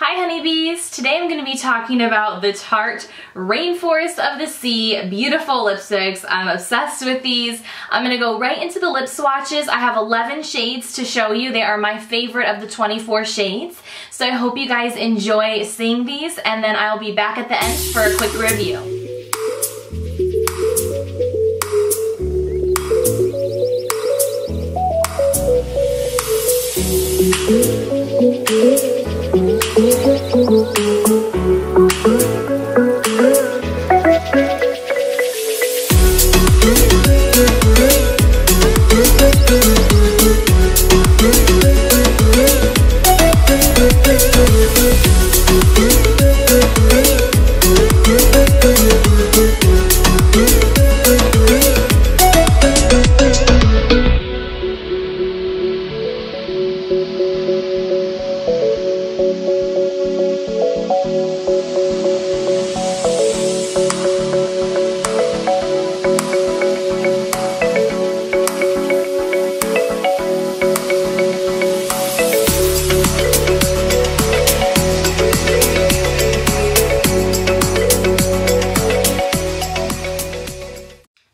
Hi honeybees! Today I'm going to be talking about the Tarte Rainforest of the Sea beautiful lipsticks. I'm obsessed with these. I'm going to go right into the lip swatches. I have 11 shades to show you. They are my favorite of the 24 shades. So I hope you guys enjoy seeing these, and then I'll be back at the end for a quick review.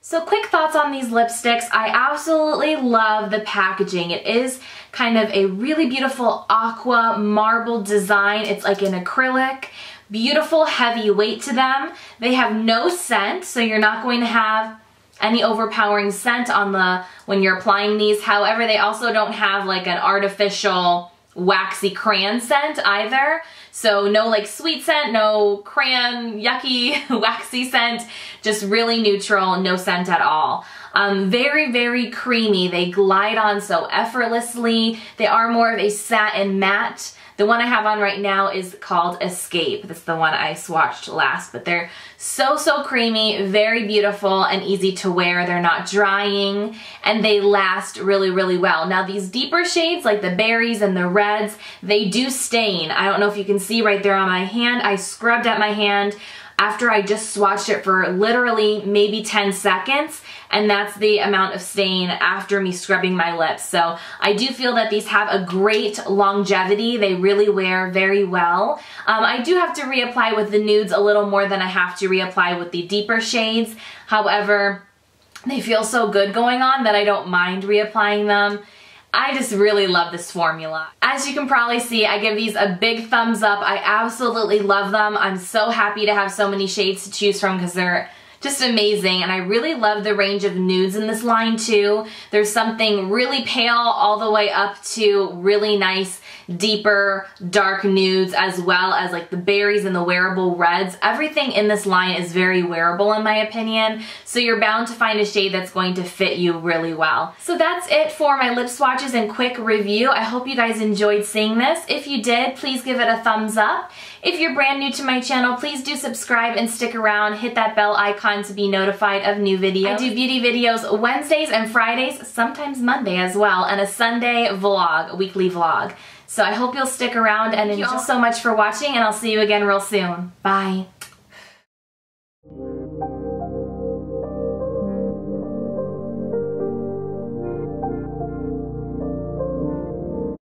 So quick thoughts on these lipsticks. I absolutely love the packaging. It is kind of a really beautiful aqua marble design. It's like an acrylic, beautiful heavy weight to them. They have no scent, so you're not going to have any overpowering scent when you're applying these. However, they also don't have like an artificial waxy crayon scent either. So no like sweet scent, no crayon, yucky, waxy scent, just really neutral, no scent at all. Very, very creamy. They glide on so effortlessly. They are more of a satin matte. The one I have on right now is called Escape. That's the one I swatched last, but they're so, so creamy, very beautiful and easy to wear. They're not drying and they last really, really well. Now these deeper shades like the berries and the reds, they do stain. I don't know if you can see right there on my hand. I scrubbed at my hand after I just swatched it for literally maybe 10 seconds, and that's the amount of stain after me scrubbing my lips. So I do feel that these have a great longevity. They really wear very well. I do have to reapply with the nudes a little more than I have to reapply with the deeper shades. However, they feel so good going on that I don't mind reapplying them. I just really love this formula. As you can probably see, I give these a big thumbs up. I absolutely love them. I'm so happy to have so many shades to choose from because they're just amazing, and I really love the range of nudes in this line too. There's something really pale all the way up to really nice, deeper, dark nudes, as well as like the berries and the wearable reds. Everything in this line is very wearable in my opinion, so you're bound to find a shade that's going to fit you really well. So that's it for my lip swatches and quick review. I hope you guys enjoyed seeing this. If you did, please give it a thumbs up. If you're brand new to my channel, please do subscribe and stick around. Hit that bell icon to be notified of new videos. I do beauty videos Wednesdays and Fridays, sometimes Monday as well, and a Sunday vlog, weekly vlog. So I hope you'll stick around and enjoy. Thank you all so much for watching, and I'll see you again real soon. Bye.